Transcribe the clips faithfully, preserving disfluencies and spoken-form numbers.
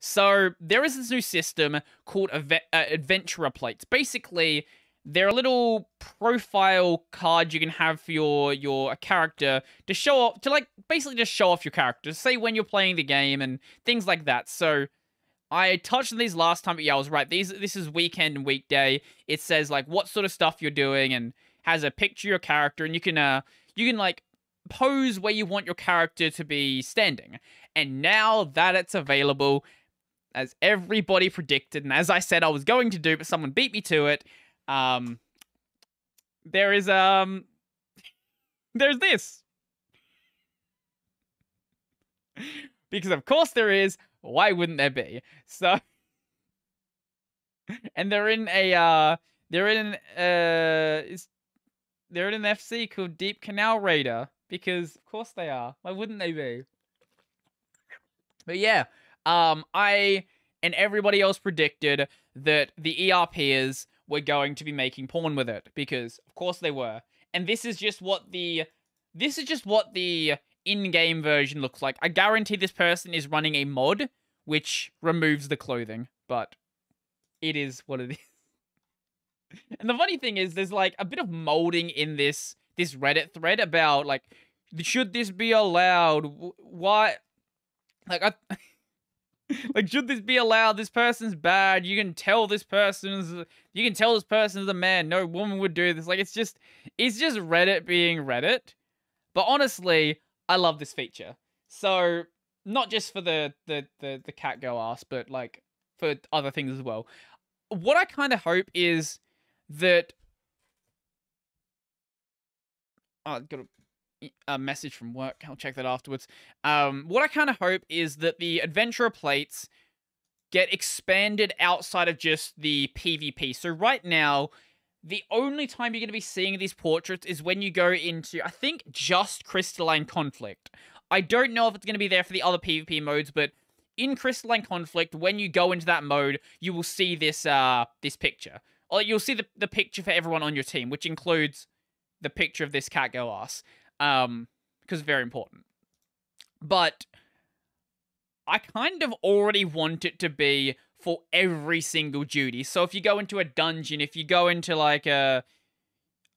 So there is this new system called Adventurer Plates. Basically, they're little profile cards you can have for your your character to show off, to like basically just show off your character, say when you're playing the game and things like that. So I touched on these last time, but yeah, I was right. These this is weekend and weekday. It says like what sort of stuff you're doing and has a picture of your character, and you can uh you can like pose where you want your character to be standing. And now that it's available, as everybody predicted, and as I said I was going to do, but someone beat me to it, um, there is, um, there's this. Because of course there is, why wouldn't there be? So, and they're in a, uh, they're in, uh, is, they're in an F C called Deep Canal Raider, because of course they are, why wouldn't they be? But yeah, um, I and everybody else predicted that the ERPers were going to be making porn with it, because of course they were. And this is just what the this is just what the in-game version looks like. I guarantee this person is running a mod which removes the clothing, but it is what it is. And the funny thing is, there's like a bit of molding in this this Reddit thread about like, should this be allowed? Why? Like, I, like, should this be allowed? This person's bad. You can tell this person's, you can tell this person's a man. No woman would do this. Like, it's just, it's just Reddit being Reddit. But honestly, I love this feature. So not just for the, the, the, the cat girl ass, but like for other things as well. What I kind of hope is that, oh, I've got a a message from work. I'll check that afterwards. Um, what I kind of hope is that the Adventurer Plates get expanded outside of just the PvP. So right now, the only time you're going to be seeing these portraits is when you go into, I think, just Crystalline Conflict. I don't know if it's going to be there for the other PvP modes, but in Crystalline Conflict, when you go into that mode, you will see this uh, this picture. Or you'll see the, the picture for everyone on your team, which includes the picture of this cat girl ass. Um, because very important. But I kind of already want it to be for every single duty. So if you go into a dungeon, if you go into like a,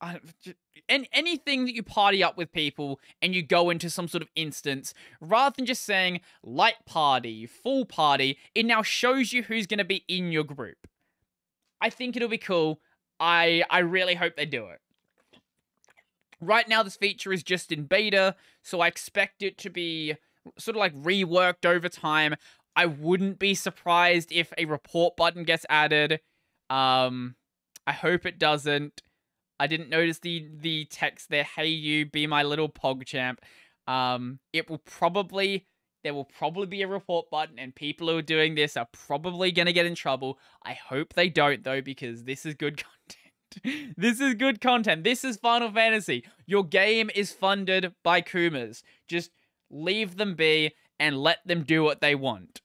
I don't, and anything that you party up with people and you go into some sort of instance, rather than just saying light party, full party, it now shows you who's going to be in your group. I think it'll be cool. I, I really hope they do it. Right now, this feature is just in beta, so I expect it to be sort of like reworked over time. I wouldn't be surprised if a report button gets added. Um, I hope it doesn't. I didn't notice the, the text there, hey you, be my little PogChamp. Um, it will probably, there will probably be a report button, and people who are doing this are probably going to get in trouble. I hope they don't, though, because this is good content. This is good content. This is Final Fantasy. Your game is funded by Kumas. Just leave them be and let them do what they want.